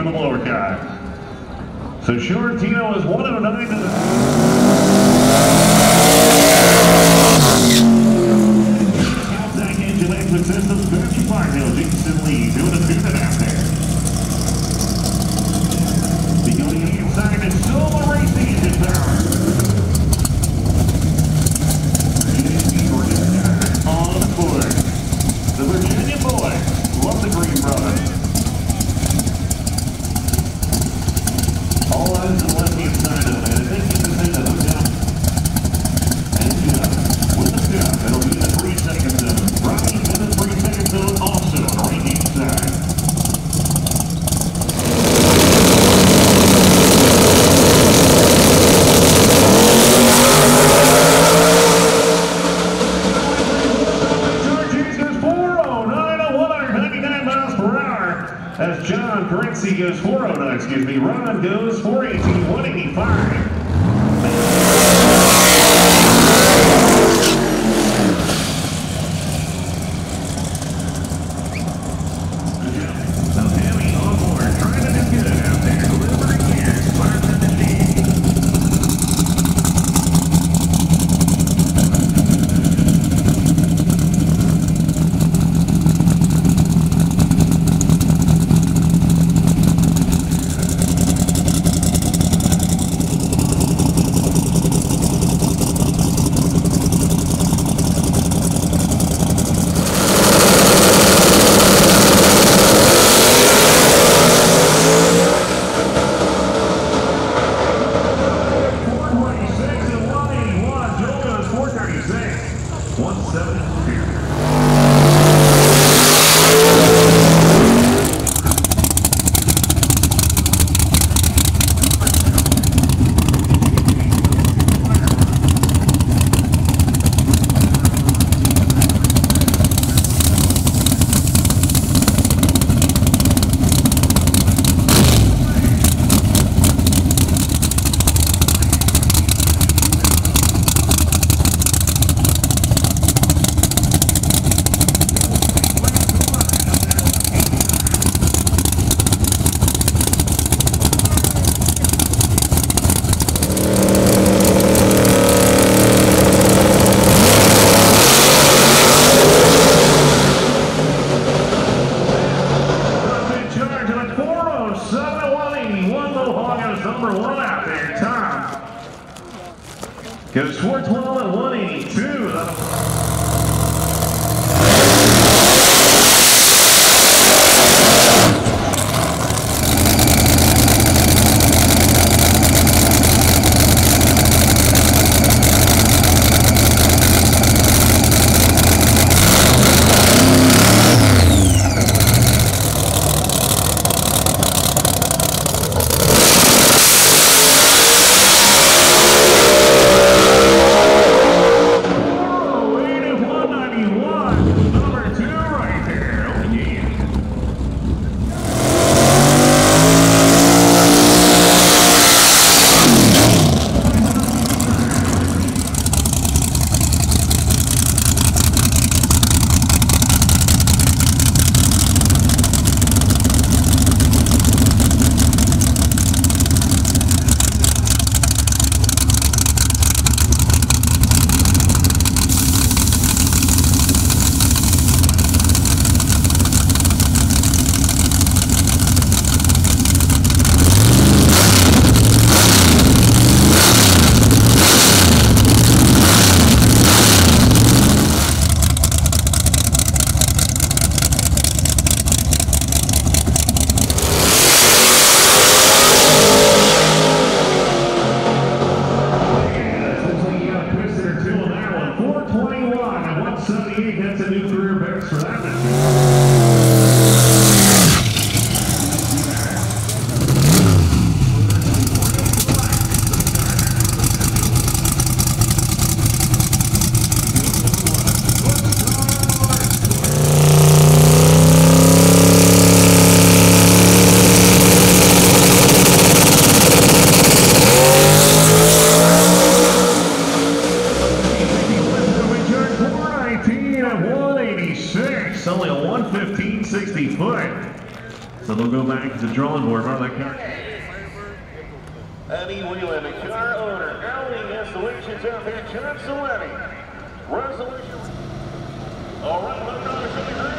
for the blower car. So Sciortino is 109 to the half-stack engine exit systems, 35 now, Jason Lee doing a good out there. The going inside is Silva Racing engine power. On the board, the Virginia boy, love the green brother. All eyes on the left-hand side of it, and they keep the thing to the top. And Jeff, with the step, it'll be in the 3-second zone. Rocky in the 3-second zone, also on the right-hand side. Chargers goes 409 at 199 miles per hour. As John Corenzi goes 409, excuse me, Ron goes 418, 185. So they'll go back to the drawing board. Eddie Wheeler, the car owner, outing installations out there. John Saletti, resolution. All right, look at the green.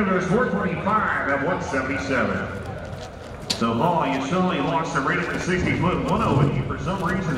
Number 445 at 177. So Paul, you suddenly lost the rate at the 60-foot 108 for some reason.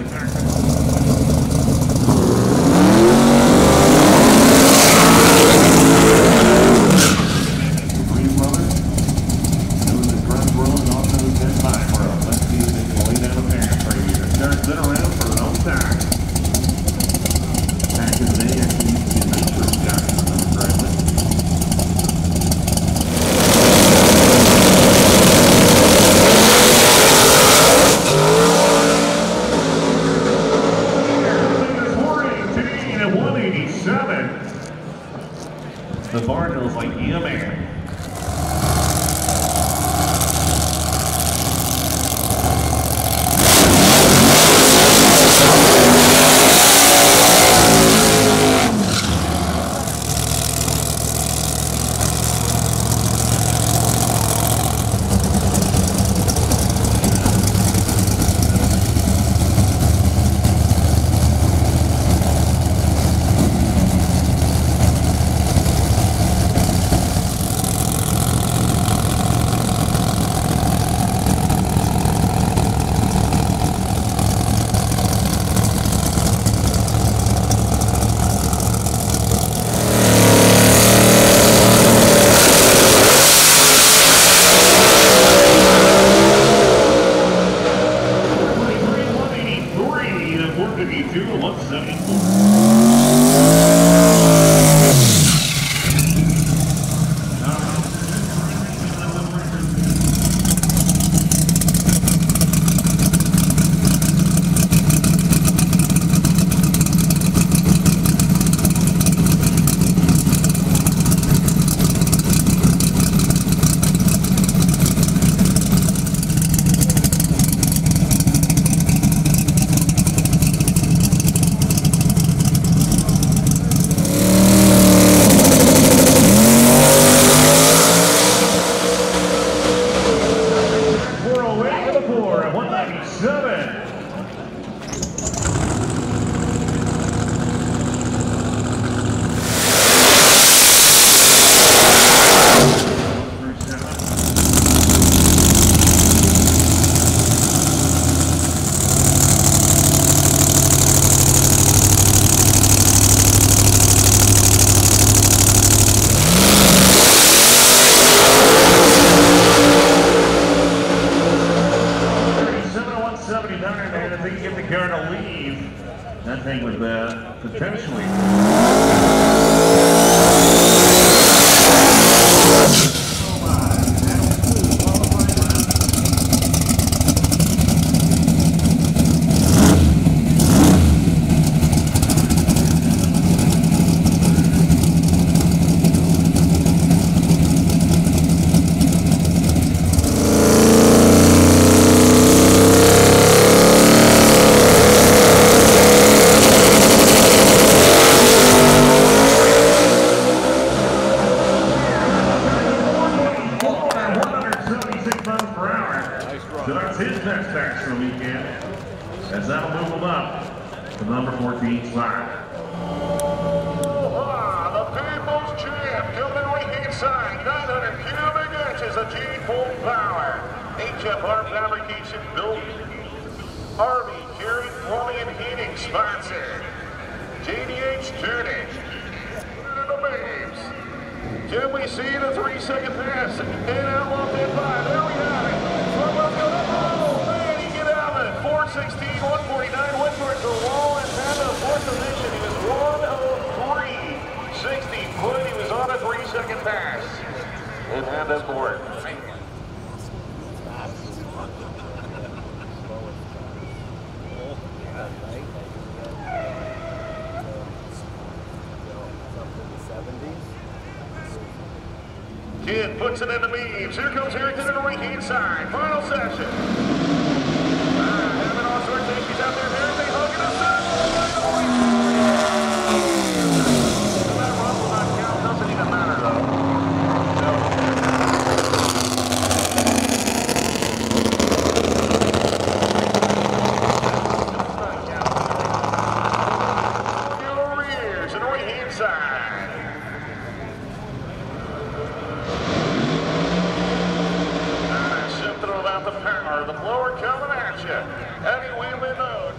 HFR, the blower coming at you. Eddie Wheeler known.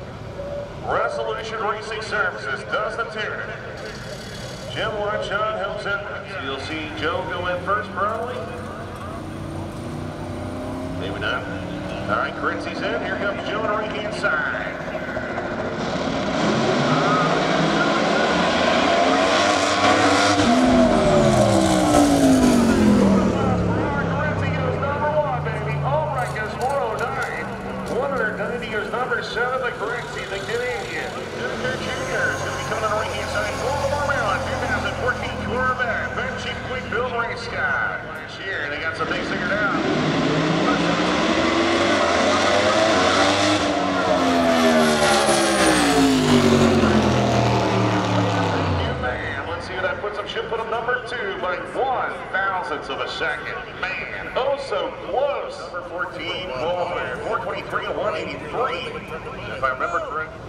Resolution Racing Services does the turn. Jim Watchon helps entrance. You'll see Joe go in first, probably. Maybe not. All right, Critzy's in. Here comes Joe on the right-hand side. Of a second. Man, oh so close. Number 14, 423 to 183, if I remember correctly.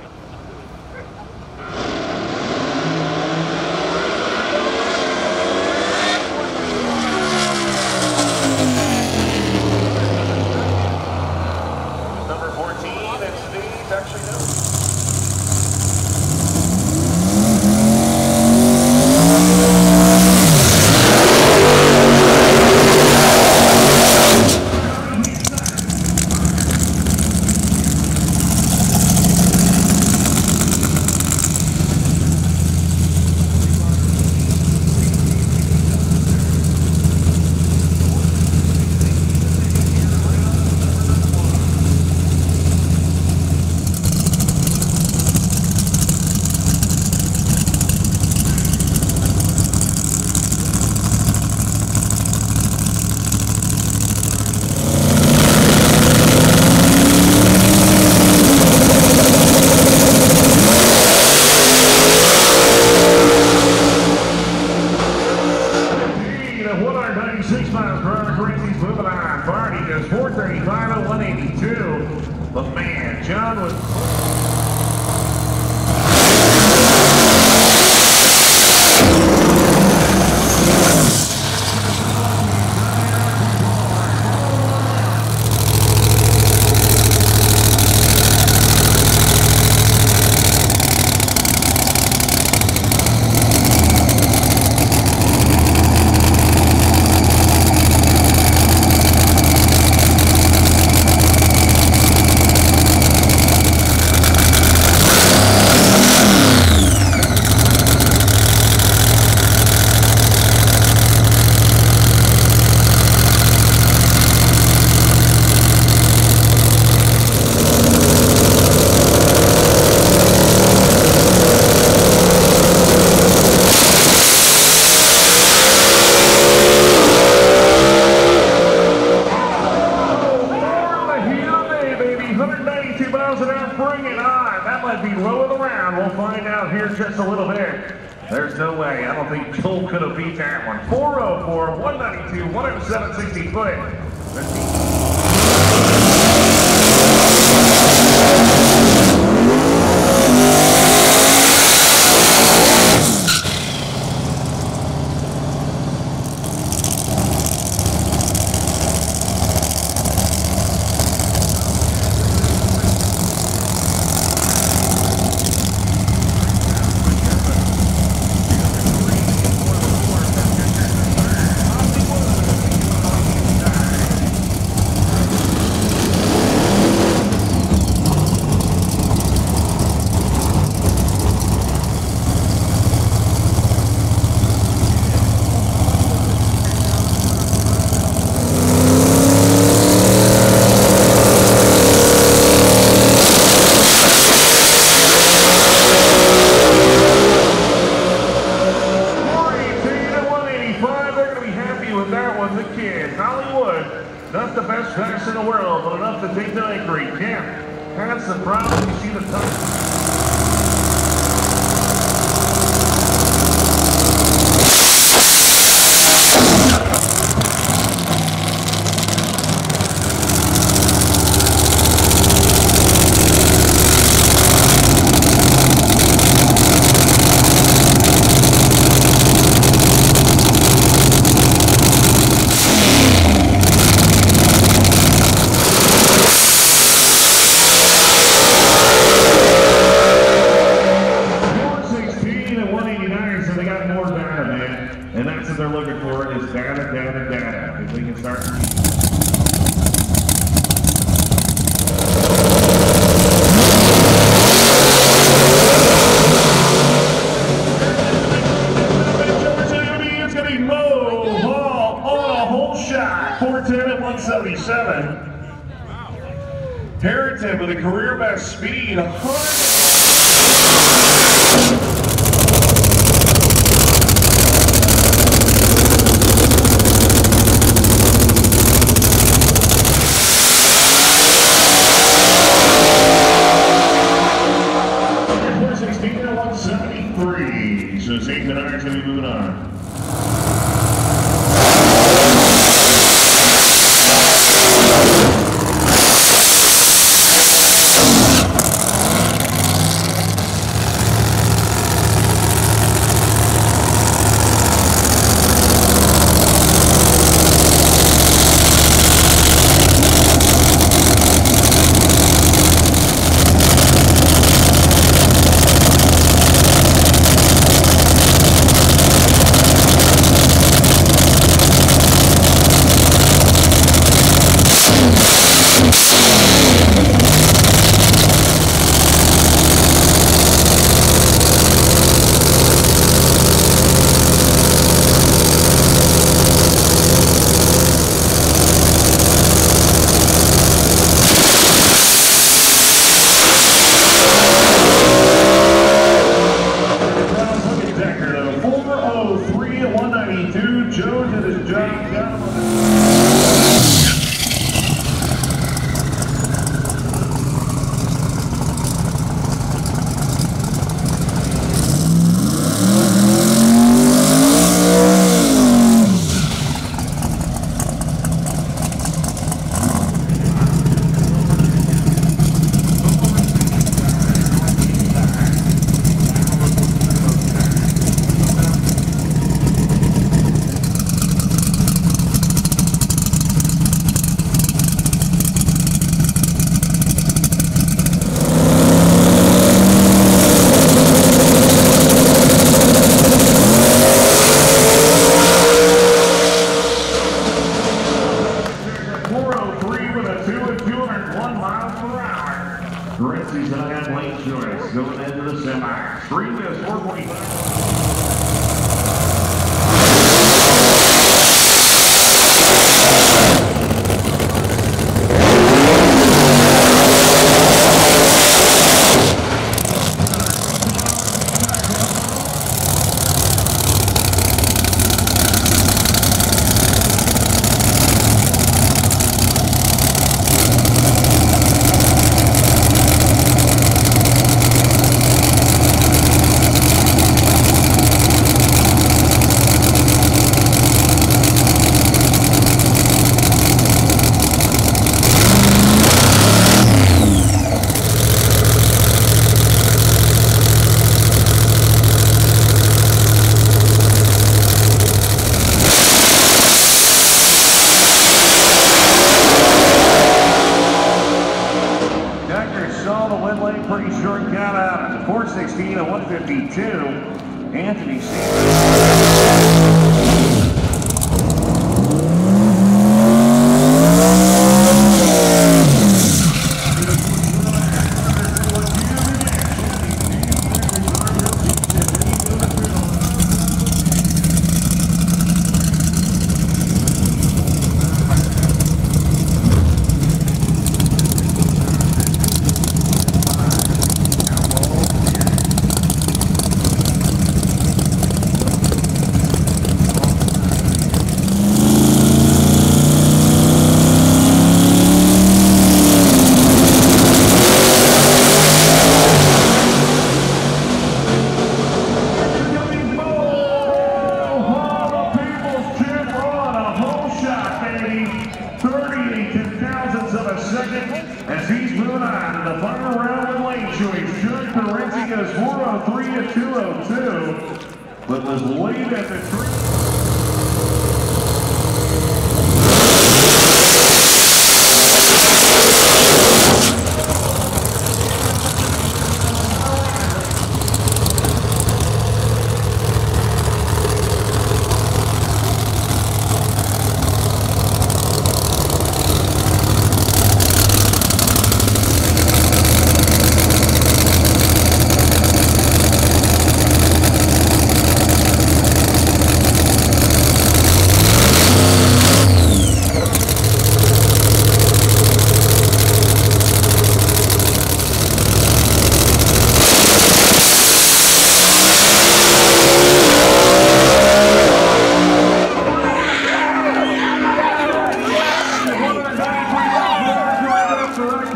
what they're looking for is data, data, data. If we can start. It's going to be low, ball, on a whole shot. 410 at 177. Harrington with a career best speed. Anthony C.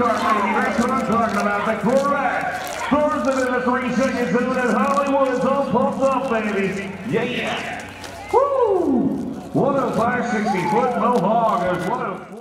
card, ladies. That's what I'm talking about. The Corvette scores it in the 3 seconds, and then Hollywood is all pumped up, ladies. Yeah, yeah. Woo! What a 560-foot Mohawk. What a...